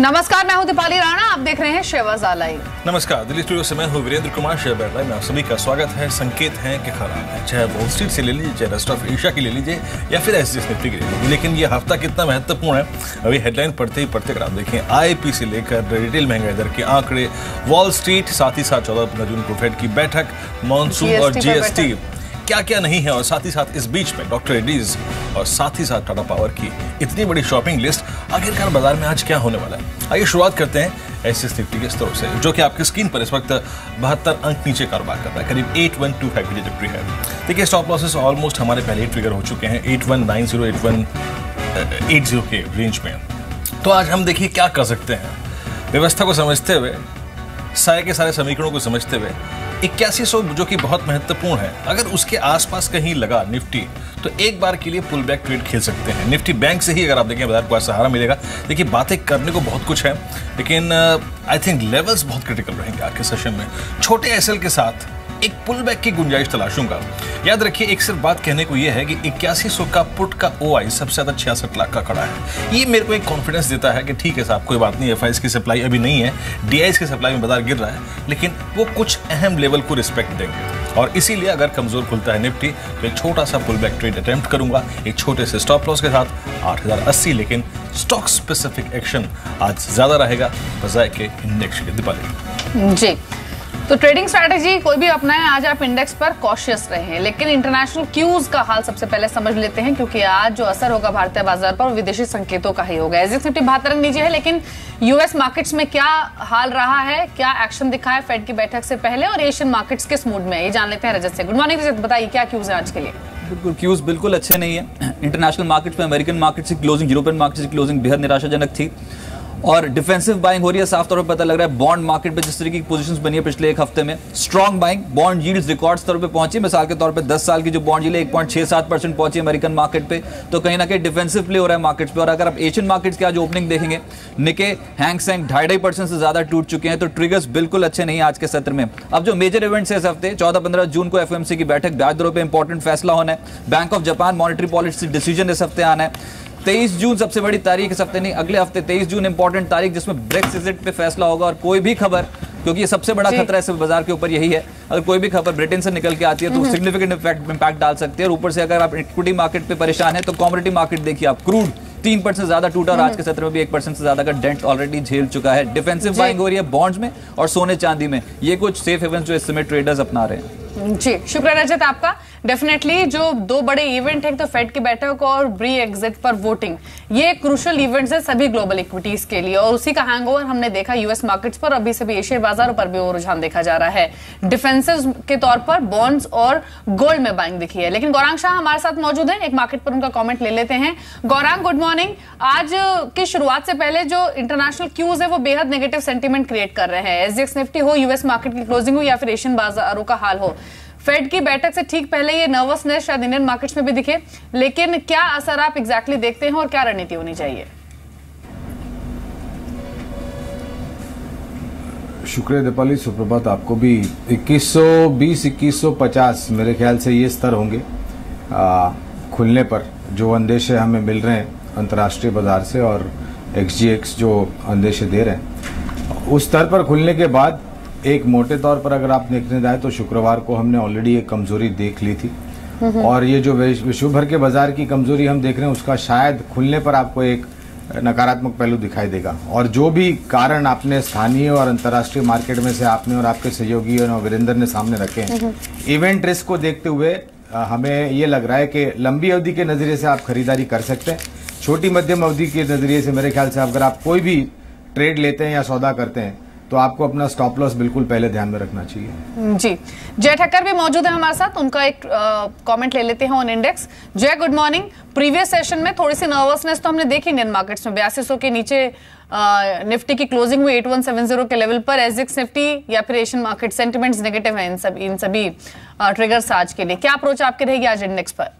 नमस्कार, मैं हूं दीपाली राणा, आप देख रहे हैं शेयर लाइव। नमस्कार, दिल्ली स्टूडियो से मैं हूं वीरेंद्र कुमार। शेयर लाइव में आप सभी का स्वागत है। संकेत हैं कि खराब है, चाहे वॉल स्ट्रीट से ले लीजिए, चाहे रेस्ट ऑफ एशिया की ले लीजिए या फिर एसजीएक्स निफ्टी की ले लीजिए, लेकिन ये हफ्ता कितना महत्वपूर्ण है अभी हेडलाइन पढ़ते ही पढ़ते आप देखें। आईपी से लेकर रिटेल महंगाई दर के आंकड़े, वॉल स्ट्रीट, साथ ही साथ 14 जून को फेड की बैठक, मानसून और जीएसटी, क्या क्या नहीं है, और साथ ही साथ इस बीच में डॉक्टर रेड्डीज और साथ ही साथ टाटा पावर की इतनी बड़ी शॉपिंग लिस्ट, आखिरकार बाजार में आज क्या होने वाला है। आइए शुरुआत करते हैं एसजीएक्स निफ्टी के स्तर से, जो कि आपकी स्क्रीन पर इस वक्त 72 अंक नीचे कारोबार कर रहा है, करीब 8125 की ट्रिजरी है। देखिए, स्टॉप लॉसेस ऑलमोस्ट हमारे पहले ही ट्रिगर हो चुके हैं 8190 8180 के रेंज में। तो आज हम देखिए क्या कर सकते हैं, व्यवस्था को समझते हुए, सारे के सारे समीकरणों को समझते हुए 8100 जो कि बहुत महत्वपूर्ण है, अगर उसके आसपास कहीं लगा निफ्टी तो एक बार के लिए पुल बैक ट्रेड खेल सकते हैं। निफ्टी बैंक से ही अगर आप देखें बाजार को आज सहारा मिलेगा। देखिए, बातें करने को बहुत कुछ है, लेकिन आई थिंक लेवल्स बहुत क्रिटिकल रहेंगे आज के सेशन में। छोटे एसएल के साथ एक पुल बैक की गुंजाइश तलाशूंगा। याद रखिए, एक सिर्फ बात कहने को यह है कि 8100 का पुट का ओआई सबसे ज़्यादा 66 लाख का खड़ा है। ये मेरे को एक कॉन्फिडेंस देता है कि ठीक है साहब, कोई बात नहीं, एफआईएस की सप्लाई अभी नहीं है, डीआईएस की सप्लाई में बाजार गिर रहा है, लेकिन वो कुछ अहम लेवल को रिस्पेक्ट देंगे। और इसीलिए अगर कमज़ोर खुलता है निफ्टी तो एक छोटा सा पुल बैक ट्रेड अटैम्प्ट करूंगा, एक छोटे से स्टॉप लॉस के साथ 8080, लेकिन स्टॉक स्पेसिफिक एक्शन आज ज़्यादा रहेगा बजाय के इंडेक्स के। दीपाली जी, तो ट्रेडिंग स्ट्रैटेजी कोई भी अपनाएं, आज आप इंडेक्स पर कॉशियस रहें, लेकिन इंटरनेशनल क्यूज का हाल सबसे पहले समझ लेते हैं, क्योंकि आज जो असर होगा भारतीय बाजार पर वो विदेशी संकेतों का ही होगा। एसजीएक्स निफ्टी 72 अंक नीचे है, लेकिन यूएस मार्केट्स में क्या हाल रहा है, क्या एक्शन दिखा है फेड की बैठक से पहले, और एशियन मार्केट्स किस मूड में, ये जान लेते हैं रजत से। गुड मॉर्निंग रजत, बताइए क्या क्यूज है आज के लिए। बिल्कुल, क्यूज बिल्कुल अच्छे नहीं है। इंटरनेशनल मार्केट्स में अमेरिकन मार्केट्स की क्लोजिंग, यूरोपियन मार्केट्स की क्लोजिंग बेहद निराशाजनक थी और डिफेंसिव बाइंग हो रही है। साफ तौर पर पता लग रहा है बॉन्ड मार्केट पे जिस तरीके की पोजीशंस बनी है पिछले एक हफ्ते में, strong buying, bond yields record स्तर पे पहुंची। मिसाल के तौर पे 10 साल की जो बॉन्ड यील्ड 1.67% पहुंची अमेरिकन मार्केट पे, तो कहीं ना कहीं डिफेंसिव प्ले हो रहा है मार्केट्स पे। और अगर आप एशियन मार्केट्स की आज ओपनिंग देखेंगे, निके, हैंग सेंग 2.5% से ज्यादा टूट चुके हैं, तो ट्रिगर्स बिल्कुल अच्छे नहीं आज के सत्र में। अब जो मेजर इवेंट्स है इस हफ्ते, 14-15 जून को एफओएमसी की बैठक, ब्याज दरों पर इंपॉर्टेंट फैसला होना है, bank of Japan monetary policy decision इस हफ्ते आना है, 23 जून सबसे बड़ी तारीख, इस हफ्ते नहीं अगले हफ्ते 23 जून इंपॉर्टेंट तारीख जिसमें ब्रेक्सिट पे फैसला होगा। और कोई भी खबर, क्योंकि ये सबसे बड़ा खतरा है बाजार के ऊपर यही है, अगर कोई भी खबर ब्रिटेन से निकल के आती है तो सिग्निफिकेंट इंपैक्ट डाल सकती है। और ऊपर से अगर आप इक्विटी मार्केट पे परेशान है तो कॉमोडिटी मार्केट देखिए आप, क्रूड 3% ज्यादा टूटा और आज के सत्र में भी 1% से ज्यादा का डेंट ऑलरेडी झेल चुका है। डिफेंसिव बाइंग हो रही है बॉन्ड्स में और सोने चांदी में, ये कुछ सेफ हेवन्स जो इस समय ट्रेडर्स अपना रहे हैं। जी शुक्रिया रजत आपका। डेफिनेटली जो दो बड़े इवेंट हैं, तो फेड की बैठक और ब्री एग्जिट पर वोटिंग, ये क्रूशियल इवेंट्स है सभी ग्लोबल इक्विटीज के लिए, और उसी का हैंगओवर हमने देखा यूएस मार्केट्स पर, अभी से भी एशियाई बाजारों पर भी रुझान देखा जा रहा है। डिफेंसिव के तौर पर बॉन्ड्स और गोल्ड में बाइंग दिखी है, लेकिन गौरांग शाह हमारे साथ मौजूद है, एक मार्केट पर उनका कॉमेंट ले लेते हैं। गौरांग गुड मॉर्निंग, आज की शुरुआत से पहले जो इंटरनेशनल क्यूज है वो बेहद नेगेटिव सेंटीमेंट क्रिएट कर रहे हैं, एसजीएक्स निफ्टी हो, यूएस मार्केट की क्लोजिंग हो, या फिर एशियन बाजारों का हाल हो। फेड की बैठक से ठीक पहले ये नर्वसनेस शायद इंडियन मार्केट्स में भी दिखे, लेकिन क्या असर आप एग्जैक्टली देखते हैं और क्या रणनीति होनी चाहिए। शुक्रिया दीपाली, सुप्रभात आपको भी। 2120 2150 मेरे ख्याल से ये स्तर होंगे खुलने पर, जो अंदेशे हमें मिल रहे हैं अंतर्राष्ट्रीय बाजार से और एक्सजीएक्स जो अंदेशे दे रहे हैं, उस स्तर पर खुलने के बाद एक मोटे तौर पर अगर आप देखने जाए तो शुक्रवार को हमने ऑलरेडी एक कमजोरी देख ली थी, और ये जो विश्व भर के बाजार की कमजोरी हम देख रहे हैं उसका शायद खुलने पर आपको एक नकारात्मक पहलू दिखाई देगा। और जो भी कारण आपने स्थानीय और अंतर्राष्ट्रीय मार्केट में से आपने और आपके सहयोगी और वीरेंद्र ने सामने रखे हैं, इवेंट रिस्क को देखते हुए हमें ये लग रहा है कि लंबी अवधि के नज़रिए से आप खरीदारी कर सकते हैं। छोटी मध्यम अवधि के नज़रिए से मेरे ख्याल से अगर आप कोई भी ट्रेड लेते हैं या सौदा करते हैं तो आपको अपना स्टॉप लॉस बिल्कुल पहले ध्यान में रखना चाहिए। जी जय ठाकर भी मौजूद है हमारे साथ, उनका एक कमेंट ले लेते हैं on index. Jay good morning, previous session में थोड़ी सी नर्वसनेस तो हमने देखी इंडियन मार्केट्स में, 8200 के नीचे निफ्टी की क्लोजिंग हुई 8170 के लेवल पर, एसजीएक्स निफ्टी या फिर एशियन मार्केट सेंटिमेंट्स नेगेटिव है, इन सभी ट्रिगर्स आज के लिए क्या अप्रोच आपके रहेगी आज इंडेक्स पर।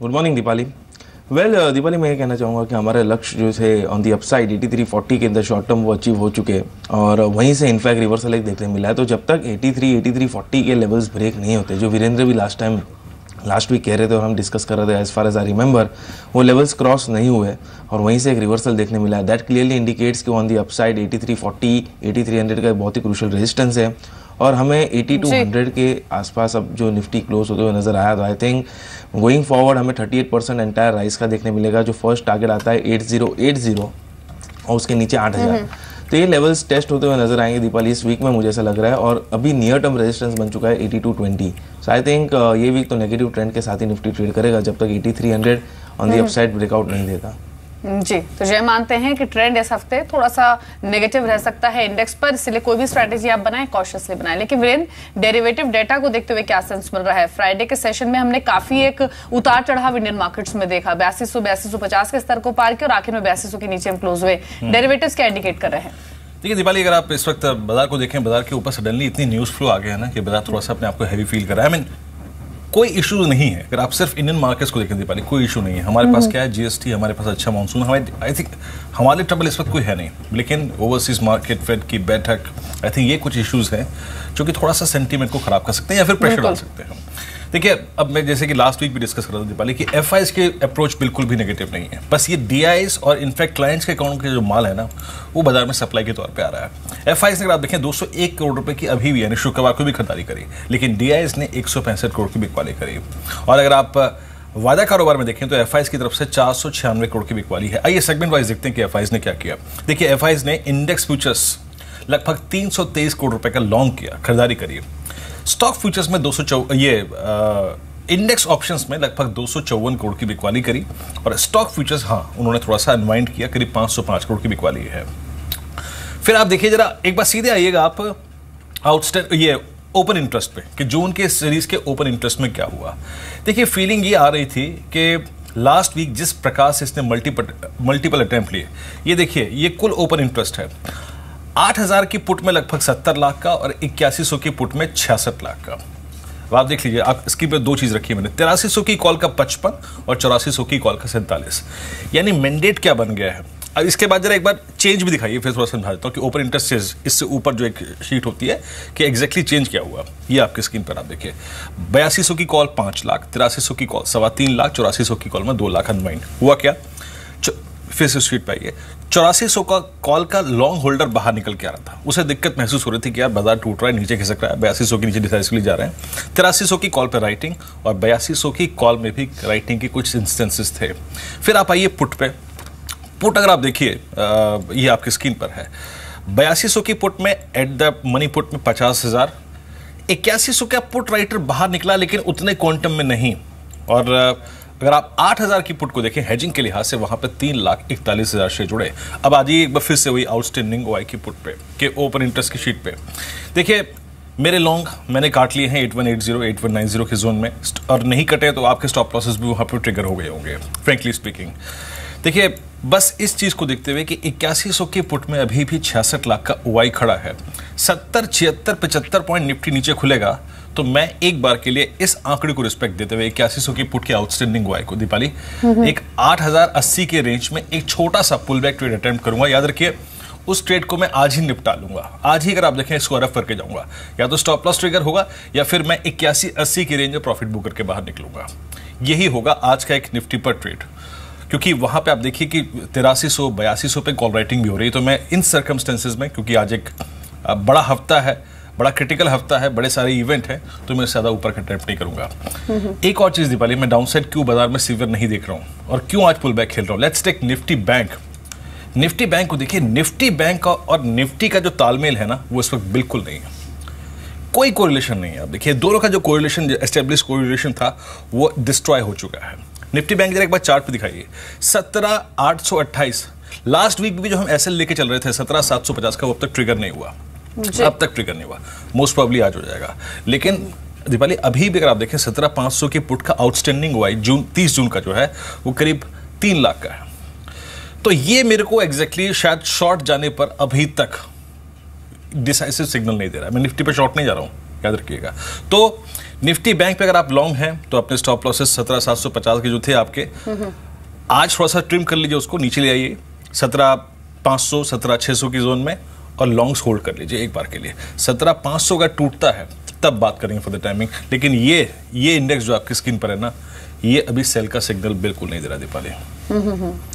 Good morning Deepali. Well Deepali, मैं ये कहना चाहूँगा कि हमारे लक्ष्य जो थे ऑन दी अपसाइड 8340 के इन द शॉर्ट टर्म वो अचीव हो चुके हैं, और वहीं से इनफैक्ट रिवर्सल एक देखने मिला है। तो जब तक 8340 के लेवल्स ब्रेक नहीं होते, जो वीरेंद्र भी लास्ट टाइम लास्ट वीक कह रहे थे और हम डिस्कस कर रहे थे, as far as I remember वो लेवल्स क्रॉस नहीं हुए और वहीं से एक रिवर्सल देखने मिला है. दैट क्लियरली इंडिकेट्स कि ऑन दी अपसाइड 8340 8300 का बहुत ही क्रूशल रेजिस्टेंस है और हमें 8200 के आसपास अब जो निफ्टी क्लोज होते हुए नजर आया. तो आई थिंक गोइंग फॉरवर्ड हमें 38% एंटायर राइज का देखने मिलेगा. जो फर्स्ट टारगेट आता है 8080 और उसके नीचे 8000, तो ये लेवल्स टेस्ट होते हुए नजर आएंगे दीपाली इस वीक में, मुझे ऐसा लग रहा है. और अभी नियर टर्म रेजिस्टेंस बन चुका है 8220. सो आई थिंक ये वीक तो नेगेटिव ट्रेंड के साथ ही निफ्टी ट्रेड करेगा जब तक 8300 ऑन दी अपसाइड ब्रेकआउट नहीं देता. जी, तो जय मानते हैं कि ट्रेंड इस हफ्ते थोड़ा सा नेगेटिव रह सकता है इंडेक्स पर, इसलिए कोई भी स्ट्रैटेजी आप बनाएं कॉशियसली बनाएं. लेकिन वीरेंद्र, डेरिवेटिव डेटा को देखते हुए क्या सेंस मिल रहा है? फ्राइडे के सेशन में हमने काफी एक उतार चढ़ाव इंडियन मार्केट्स में देखा. 8250 के स्तर को पार किया और आखिर में 8200 के नीचे हम क्लोज हुए. डेरिवेटिव्स क्या इंडिकेट कर रहे हैं? देखिए दीपाली, अगर आप इस वक्त बाजार को देखें, बाजार के ऊपर सडनली इतनी न्यूज फ्लो आ गया है ना कि बाजार थोड़ा सा अपने आपको हैवी फील कर रहा है. कोई इशू नहीं है अगर आप सिर्फ इंडियन मार्केट्स को देखें दीपाली, कोई इशू नहीं है. हमारे पास क्या है, जीएसटी, हमारे पास अच्छा मानसून, हमारे आई थिंक हमारे ट्रबल इस वक्त कोई है नहीं. लेकिन ओवरसीज मार्केट फेड की बैठक, आई थिंक ये कुछ इश्यूज हैं जो कि थोड़ा सा सेंटीमेंट को खराब कर सकते हैं या फिर प्रेशर डाल सकते हैं. देखिए, अब मैं जैसे कि लास्ट वीक भी डिस्कस कर रहा था दीपाली कि एफआईएस के अप्रोच बिल्कुल भी नेगेटिव नहीं है, बस ये डीआईएस और इनफैक्ट क्लाइंट्स के अकाउंट के जो माल है ना वो बाजार में सप्लाई के तौर पे आ रहा है. एफआईएस ने अगर आप देखें 201 करोड़ रुपए की अभी भी यानी शुक्रवार को भी खरीदारी करी, लेकिन डीआईएस ने 165 करोड़ की बिकवाली करी. और अगर आप वादा कारोबार में देखें तो एफआईएस की तरफ से 496 करोड़ की बिकवाली है. आइए सेगमेंट वाइज देखते हैं कि एफआईएस ने क्या किया. देखिए, एफआईएस ने इंडेक्स फ्यूचर्स लगभग 323 करोड़ रुपए का लॉन्ग किया, खरीदारी करी. स्टॉक फ्यूचर्स में इंडेक्स ऑप्शंस में लगभग 254 करोड़ की बिकवाली करी और स्टॉक फ्यूचर्स उन्होंने थोड़ा सा अनवाइंड किया, करीब 505 करोड़ की बिकवाली है. फिर आप देखिए जरा, एक बार सीधे आइएगा आप आउटस्टैंड ओपन इंटरेस्ट पे कि जून के सीरीज के ओपन इंटरेस्ट में क्या हुआ. देखिए, फीलिंग ये आ रही थी कि लास्ट वीक जिस प्रकार से इसने मल्टीपल अटैम्प्ट लिए, ये देखिए ये कुल ओपन इंटरेस्ट है 8000 की पुट में लगभग 70 लाख का और 8100 की पुट में 66 लाख का. अब आप देख लीजिए, आप इसकी पे दो चीज़ रखी है मैंने, 8300 की कॉल का 55 और 8400 की कॉल का 47. यानी मैंडेट क्या बन गया है. अब इसके बाद जरा एक बार चेंज भी दिखाइए, फिर थोड़ा समझा देता हूँ कि ओपन इंटरेस्ट इससे ऊपर जो एक शीट होती है कि एग्जैक्टली चेंज क्या हुआ. ये आपकी स्क्रीन पर आप देखिए, 8200 की कॉल 5 लाख, 8300 की कॉल 3.25 लाख, 8400 की कॉल में 2 लाख अनवाइंड हुआ. क्या फिर से शीट पर आइए, 8400 का कॉल का लॉन्ग होल्डर बाहर निकल के आ रहा था, उसे दिक्कत महसूस हो रही थी कि यार बाजार टूट रहा है, नीचे खिसक रहा है. 8200 के नीचे डिसाइसिवली जा रहे हैं. 8300 की कॉल पर राइटिंग और 8200 की कॉल में भी राइटिंग के कुछ इंस्टेंसेस थे. फिर आप आइए पुट पे. पुट अगर आप देखिए, ये आपकी स्क्रीन पर है, 8200 की पुट में एट द मनी पुट में 50,000, 8100 का पुट राइटर बाहर निकला लेकिन उतने क्वांटम में नहीं. और अगर आप 8000 की पुट को देखें हेजिंग के लिहाज से, वहां पर 3,41,000 शेयर जुड़े. अब आज एक बार फिर से वही आउटस्टैंडिंग ओआई की पुट पे के ओपन इंटरेस्ट की शीट पे देखिए, मेरे लॉन्ग मैंने काट लिए हैं 8180 8190 के जोन में, और नहीं कटे तो आपके स्टॉप लॉसेस भी वहां पर ट्रिगर हो गए होंगे फ्रेंकली स्पीकिंग. देखिए, बस इस चीज़ को देखते हुए कि 8100 के पुट में अभी भी 66 लाख का ओआई खड़ा है. 70, 76, 75 पॉइंट निफ्टी नीचे खुलेगा तो मैं एक बार के लिए इस आंकड़े को रिस्पेक्ट देते हुए 8100 की पुट के आउटस्टैंडिंग ओआई को दीपाली एक 8080 के रेंज में एक छोटा सा पुल बैक ट्रेड अटैम्प्ट करूंगा. याद रखिए, उस ट्रेड को मैं आज ही निपटा लूंगा. आज ही अगर आप देखें इसको अरफ करके जाऊंगा, या तो स्टॉप लॉस ट्रिगर होगा या फिर मैं 8180 की रेंज में प्रॉफिट बुक करके बाहर निकलूंगा. यही होगा आज का एक निफ्टी पर ट्रेड, क्योंकि वहाँ पे आप देखिए कि 8300 8200 पे कॉल राइटिंग भी हो रही है. तो मैं इन सर्कमस्टेंसेज में, क्योंकि आज एक बड़ा हफ्ता है, बड़ा क्रिटिकल हफ्ता है, बड़े सारे इवेंट हैं, तो मैं ज़्यादा ऊपर का ट्रैप नहीं करूँगा. एक और चीज़ दीपाली, मैं डाउनसाइड क्यों बाजार में सीवियर नहीं देख रहा हूँ और क्यों आज पुल बैक खेल रहा हूँ. Let's take Nifty bank. Nifty bank को देखिए, निफ्टी बैंक और निफ्टी का जो तालमेल है ना वो इस वक्त बिल्कुल नहीं है, कोई कोरिलेशन नहीं है. आप देखिए दोनों का जो कोरिलेशन, एस्टेब्लिश कोरिलेशन था वो डिस्ट्रॉय हो चुका है. निफ्टी बैंक जरा एक बार चार्ट पे दिखाइए, 17,828 लास्ट वीक भी जो हम एसएल लेके चल रहे थे 17,750 का, वो अब तक ट्रिगर नहीं हुआ, अब तक ट्रिगर नहीं हुआ, मोस्ट प्रॉब्ली आज हो जाएगा. लेकिन दीपाली अभी भी अगर आप देखें 17,500 के पुट का आउटस्टैंडिंग हुआ है 30 जून का जो है वो करीब 3 लाख का है. तो ये मेरे को एग्जैक्टली शायद शॉर्ट जाने पर अभी तक डिसाइसिव सिग्नल नहीं दे रहा है. मैं निफ्टी पे शॉर्ट नहीं जा रहा हूँ, याद रखिएगा. तो निफ्टी बैंक पे अगर आप लॉन्ग हैं तो अपने स्टॉप लॉसेस 17,750 के जो थे आपके, आज थोड़ा सा ट्रिम कर लीजिए, उसको नीचे ले आइए 17,500 17,600 की जोन में और लॉन्ग्स होल्ड कर लीजिए एक बार के लिए. 17,500 का टूटता है तब बात करेंगे फॉर द टाइमिंग। लेकिन ये इंडेक्स जो आपकी स्क्रीन पर है ना, ये अभी सेल का सिग्नल बिल्कुल नहीं दे रहा दीपाली।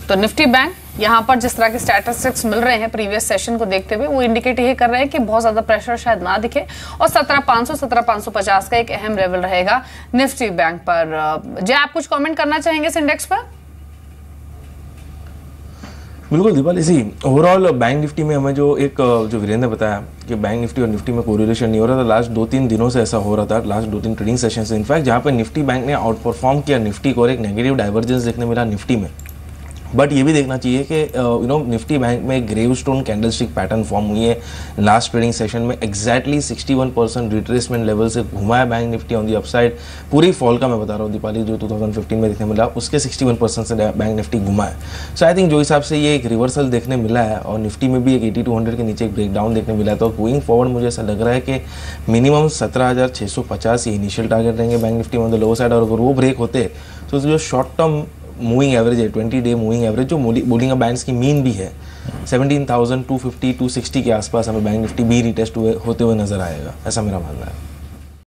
तो निफ्टी बैंक यहाँ पर जिस तरह के स्टैटिस्टिक्स मिल रहे हैं प्रीवियस सेशन को देखते हुए, वो इंडिकेट ये कर रहे हैं कि बहुत ज्यादा प्रेशर शायद ना दिखे और 17,500, 17,550 का एक अहम लेवल रहेगा निफ्टी बैंक पर। जय, आप कुछ कमेंट करना चाहेंगे इस इंडेक्स पर? बिल्कुल दीपाली, इसी ओवरऑल बैंक निफ्टी में हमें जो वीरेंद्र ने बताया कि बैंक निफ्टी और निफ्टी में कोरिलेशन नहीं हो रहा था, लास्ट 2-3 दिनों से ऐसा हो रहा था, लास्ट 2-3 ट्रेडिंग सेशन से इनफैक्ट, जहाँ पे निफ्टी बैंक ने आउट परफॉर्म किया निफ्टी को और एक नेगेटिव डाइवर्जेंस देखने मिला निफ्टी में। बट ये भी देखना चाहिए कि निफ्टी बैंक में एक gravestone candlestick pattern form हुई है लास्ट ट्रेडिंग सेशन में। एक्जैक्टली 61% रिट्रेसमेंट लेवल से घुमा है bank Nifty on the upside. पूरी फॉल का मैं बता रहा हूँ दीपाली, जो 2015 में देखने मिला उसके 61% से बैंक निफ्टी घुमा है। सो आई थिंक जो हिसाब से ये एक रिवर्सल देखने मिला है और निफ्टी में भी एक 8200 के नीचे एक ब्रेकडाउन देखने मिला है, तो गोइंग फॉरवर्ड मुझे ऐसा लग रहा है कि मिनिमम 17,650 ये इनिशियल टारगेट रहेंगे bank Nifty on the lower side. और अगर वो ब्रेक होते तो जो शॉर्ट टर्म मूविंग एवरेज है 20-day मूविंग एवरेज, जो बोलिंगर बैंड्स की मीन भी है 17,250-260 के आसपास हमें बैंक निफ्टी भी रिटेस्ट होते हुए नजर आएगा, ऐसा मेरा मानना है।